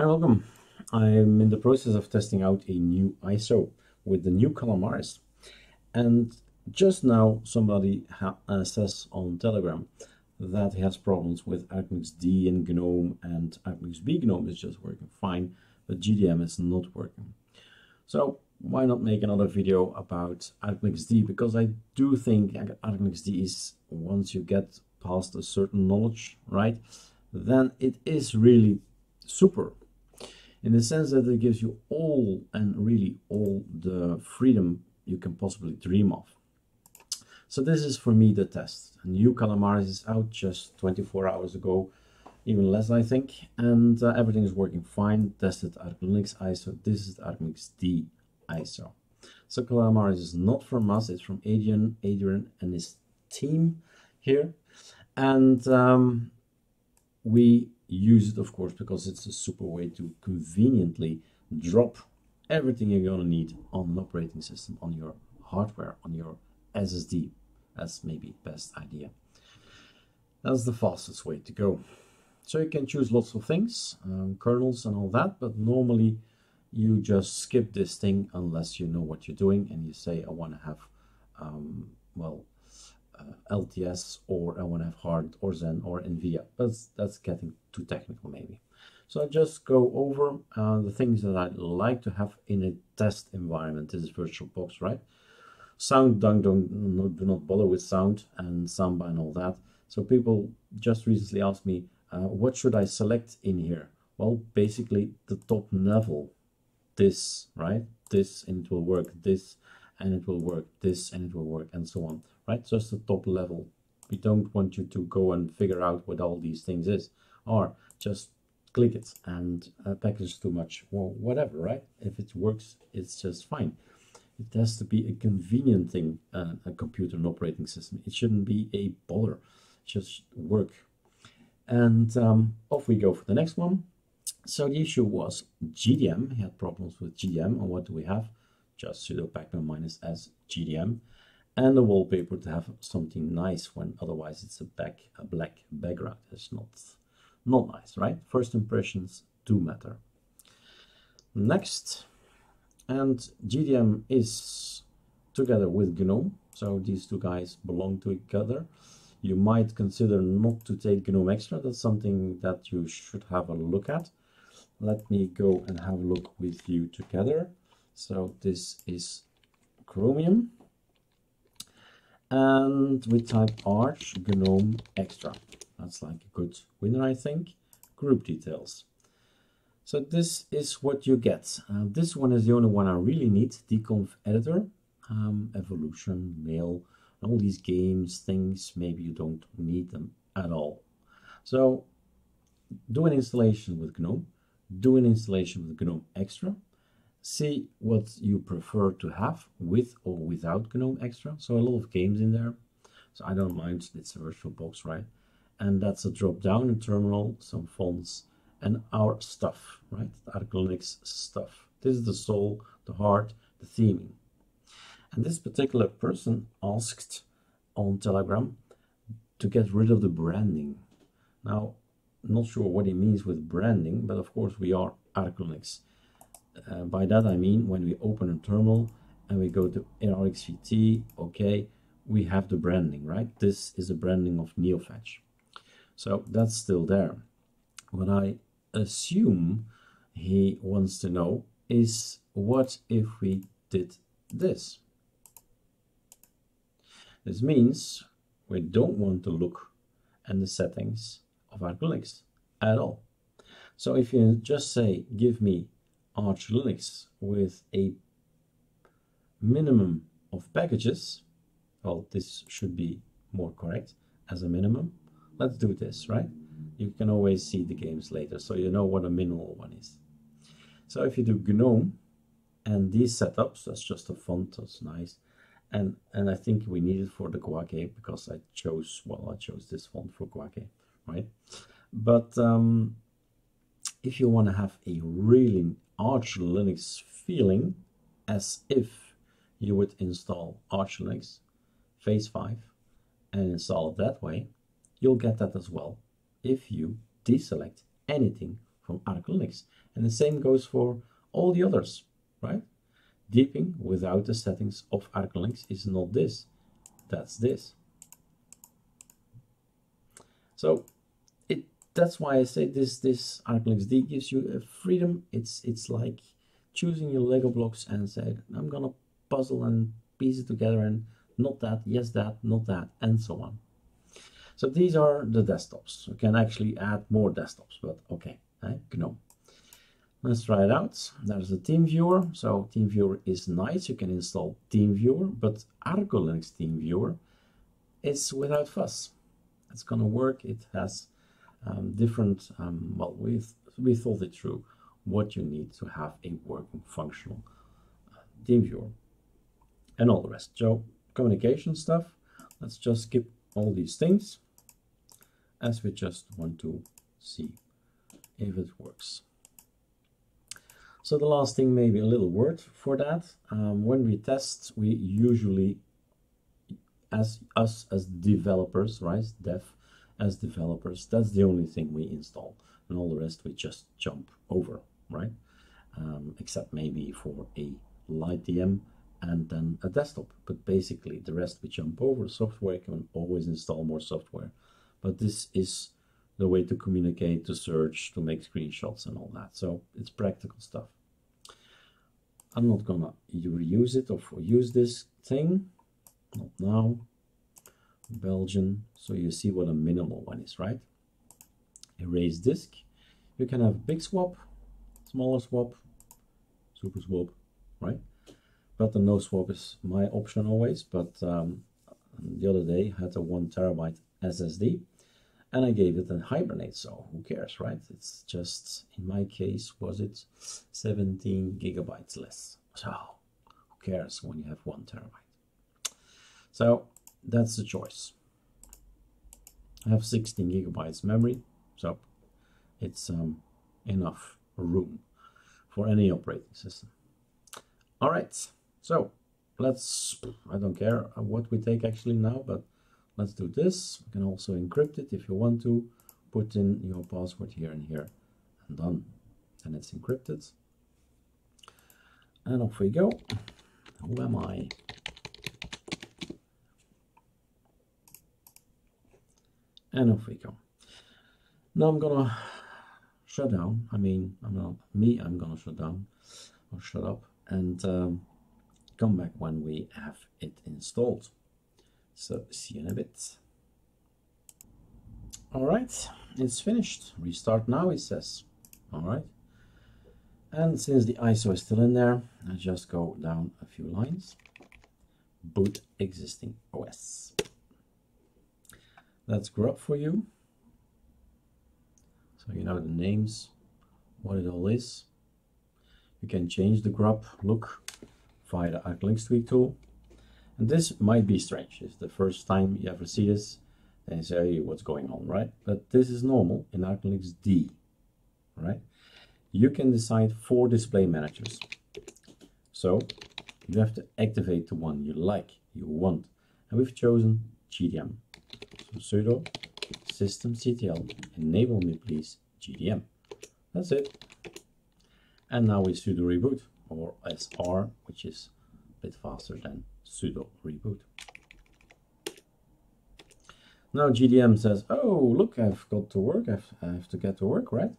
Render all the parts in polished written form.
Hi, welcome. I'm in the process of testing out a new ISO with the new Calamares. And just now somebody says on Telegram that he has problems with ArcoLinuxD and GNOME, and ArcoLinuxB GNOME is just working fine, but GDM is not working. So why not make another video about ArcoLinuxD? Because I do think ArcoLinuxD is, once you get past a certain knowledge, right, then it is really super, in the sense that it gives you all and really all the freedom you can possibly dream of. So this is for me the test. New Calamares is out just 24 hours ago, even less I think, and everything is working fine. Tested ArcoLinux ISO. This is the ArcoLinuxD ISO. So Calamares is not from us; it's from Adrian and his team here, and we use it, of course, because it's a super way to conveniently drop everything you're going to need on an operating system, on your hardware, on your SSD. That's maybe the best idea. That's the fastest way to go. So you can choose lots of things, kernels and all that, but normally you just skip this thing unless you know what you're doing and you say, I want to have, LTS, or I want to have hard or Zen or NVIDIA. That's getting too technical maybe. So I just go over the things that I'd like to have in a test environment. This is VirtualBox, right? Sound, do not bother with sound and Samba and all that. So people just recently asked me, what should I select in here? Well, basically the top level, this, right? This, and it will work, this, and it will work, this, and it will work, and so on, right? Just the top level. We don't want you to go and figure out what all these things is, or just click it and package too much, well, whatever, right? If it works, it's just fine. It has to be a convenient thing, a computer and operating system. It shouldn't be a bother, just work. And off we go for the next one. So the issue was GDM. He had problems with GDM, and what do we have? Just sudo pacman -s GDM, and the wallpaper to have something nice when otherwise it's a black background. It's not nice, right? First impressions do matter. Next, and GDM is together with GNOME, so these two guys belong to each other. You might consider not to take GNOME Extra. That's something that you should have a look at. Let me go and have a look with you together. So this is Chromium, and we type Arch GNOME Extra. That's like a good winner, I think. Group details. So this is what you get. This one is the only one I really need. Dconf Editor, Evolution, Mail, all these games, things, maybe you don't need them at all. So do an installation with GNOME, do an installation with GNOME Extra, see what you prefer to have with or without GNOME Extra. So a lot of games in there. So I don't mind, it's a VirtualBox, right? And that's a drop down, a terminal, some fonts, and our stuff, right? The ArcoLinux stuff. This is the soul, the heart, the theming. And this particular person asked on Telegram to get rid of the branding. Now, not sure what he means with branding, but of course we are ArcoLinux. By that I mean when we open a terminal and we go to RxVT, okay, we have the branding, right? This is the branding of NeoFetch. So that's still there. What I assume he wants to know is, what if we did this? This means we don't want to look at the settings of ArcoLinux at all. So if you just say, give me Arch Linux with a minimum of packages, well, this should be more correct as a minimum. Let's do this, right? You can always see the games later, so you know what a minimal one is. So if you do GNOME and these setups, that's just a font, that's nice. And I think we need it for the Guake, because I chose this font for Guake, right? But if you want to have a really Arch Linux feeling, as if you would install Arch Linux Phase 5 and install it that way, you'll get that as well if you deselect anything from ArcoLinux. And the same goes for all the others, right? Deeping without the settings of ArcoLinux is not this, that's this. So that's why I say this ArcoLinuxD gives you a freedom. It's like choosing your Lego blocks and say, I'm gonna puzzle and piece it together and not that, yes that, not that, and so on. So these are the desktops. You can actually add more desktops, but okay, GNOME. Let's try it out. There's the Team Viewer. So Team Viewer is nice. You can install Team Viewer, but ArcoLinux Team Viewer is without fuss. It's gonna work. It has different, well, we thought it through what you need to have a working functional Team Viewer and all the rest. So communication stuff, let's just skip all these things as we just want to see if it works. So the last thing, maybe a little word for that. When we test, we usually, as developers, right, as developers, that's the only thing we install, and all the rest we just jump over, right? Except maybe for a LightDM and then a desktop, but basically the rest we jump over. Software can always install more software, but this is the way to communicate, to search, to make screenshots and all that. So it's practical stuff. I'm not gonna reuse it or use this thing, not now. Belgian, so you see what a minimal one is, right? Erase disk. You can have big swap, smaller swap, super swap, right? But the no swap is my option always. But the other day I had a 1 terabyte SSD and I gave it a hibernate, so who cares, right? It's just, in my case, was it 17 gigabytes less? So who cares when you have 1 terabyte? So that's the choice. I have 16 gigabytes memory, so it's enough room for any operating system. All right, so let's, I don't care what we take actually now, but let's do this. You can also encrypt it if you want to, put in your password here and here, and done. And it's encrypted. And off we go. Who am I? And off we go. Now I'm gonna shut down. I mean, I'm not me, I'm gonna shut down or shut up and come back when we have it installed. So see you in a bit. All right, it's finished. Restart now, it says. All right. And since the ISO is still in there, I just go down a few lines. Boot existing OS. That's grub for you, so you know the names, what it all is. You can change the grub look via the ArcoLinux Tweak tool. And this might be strange. It's the first time you ever see this, and you say, hey, what's going on, right? But this is normal in ArcoLinuxD, right? You can decide 4 display managers. So you have to activate the one you like, you want. And we've chosen GDM. So sudo systemctl, enable me please, GDM. That's it. And now we sudo reboot, or SR, which is a bit faster than sudo reboot. Now GDM says, oh, look, I've got to work. I have to get to work, right?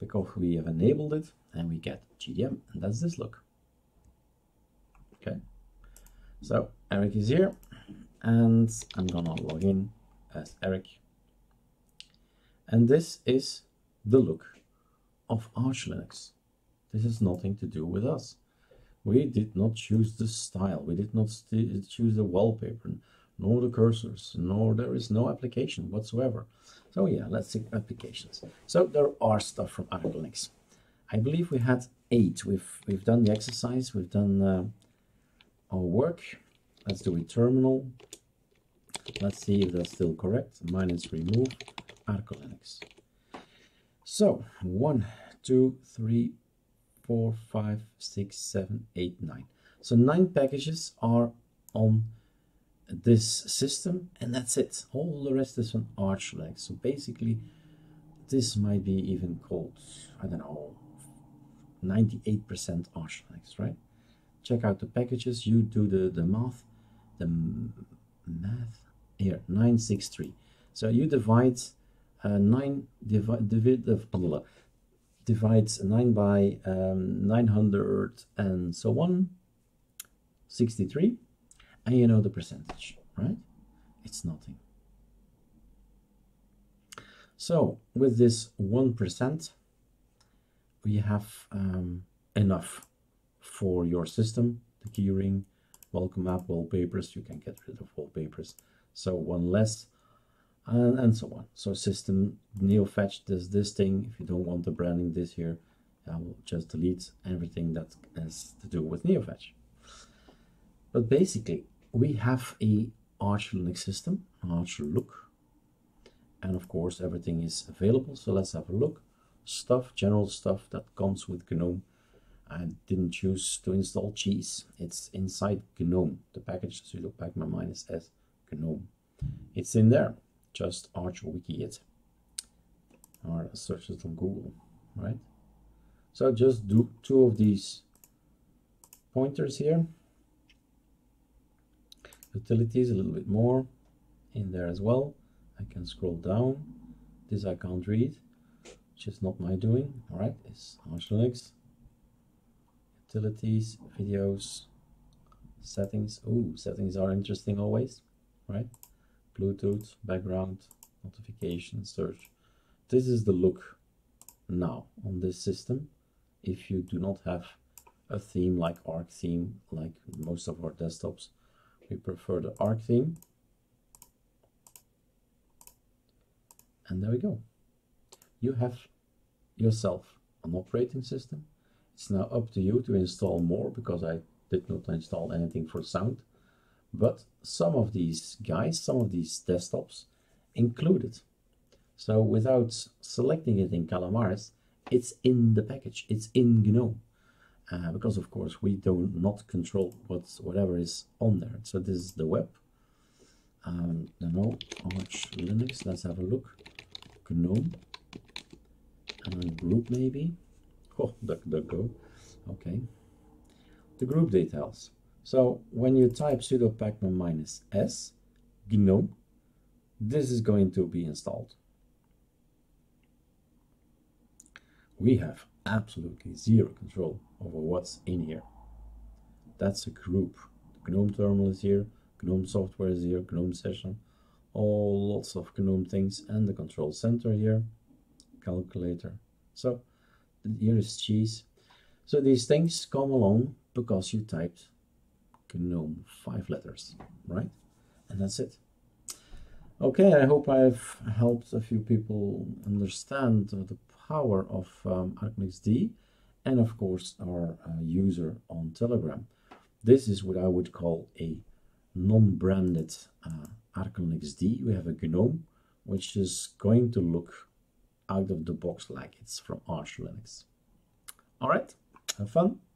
Because we have enabled it, and we get GDM, and that's this look. Okay. So Eric is here, and I'm gonna log in as Eric, and this is the look of Arch Linux. This has nothing to do with us. We did not choose the style, we did not choose the wallpaper, nor the cursors, nor there is no application whatsoever. So yeah, let's see applications. So there are stuff from ArcoLinux. I believe we had 8. We've done the exercise, we've done our work. Let's do a terminal. Let's see if that's still correct. Minus remove ArcoLinux. So 1, 2, 3, 4, 5, 6, 7, 8, 9. So 9 packages are on this system, and that's it. All the rest is on ArchLinux. So basically, this might be even called, I don't know, 98% Arch Linux, right? Check out the packages, you do the math, here, 963. So you divide 9 by 900 and so on, 63, and you know the percentage, right? It's nothing. So with this 1%, we have enough for your system, the keyring, welcome app, wallpapers, you can get rid of wallpapers, so one less, and so on. So system, NeoFetch does this thing. If you don't want the branding this here, I will just delete everything that has to do with NeoFetch. But basically, we have a Arch Linux system, Arch look, and of course everything is available. So let's have a look. Stuff, general stuff that comes with GNOME. I didn't choose to install Cheese. It's inside GNOME. The package sudo pacman -s GNOME. It's in there. Just ArchWiki it, or search it on Google, right? So just do two of these pointers here. Utilities, a little bit more in there as well. I can scroll down. This I can't read, which is not my doing. All right, it's Arch Linux. Utilities, videos, settings. Ooh, settings are interesting always, right? Bluetooth, background, notification, search. This is the look now on this system. If you do not have a theme like Arc theme, like most of our desktops, we prefer the Arc theme. And there we go. You have yourself an operating system. It's now up to you to install more, because I did not install anything for sound. But some of these guys, some of these desktops included. So without selecting it in Calamares, it's in the package, it's in GNOME. Because of course we do not control whatever is on there. So this is the web. Arch Linux, let's have a look. GNOME. And then group maybe. Oh, DuckDuckGo. Okay. The group details. So when you type sudo pacman -s GNOME, this is going to be installed. We have absolutely zero control over what's in here. That's a group. The GNOME terminal is here, GNOME software is here, GNOME session, all lots of GNOME things, and the control center here, calculator. So here is Cheese. So these things come along because you typed GNOME 5 letters, right? And that's it. Okay, I hope I've helped a few people understand the power of ArcoLinuxD, and of course our user on Telegram. This is what I would call a non-branded ArcoLinuxD. We have a GNOME which is going to look out of the box like it's from Arch Linux. All right, have fun.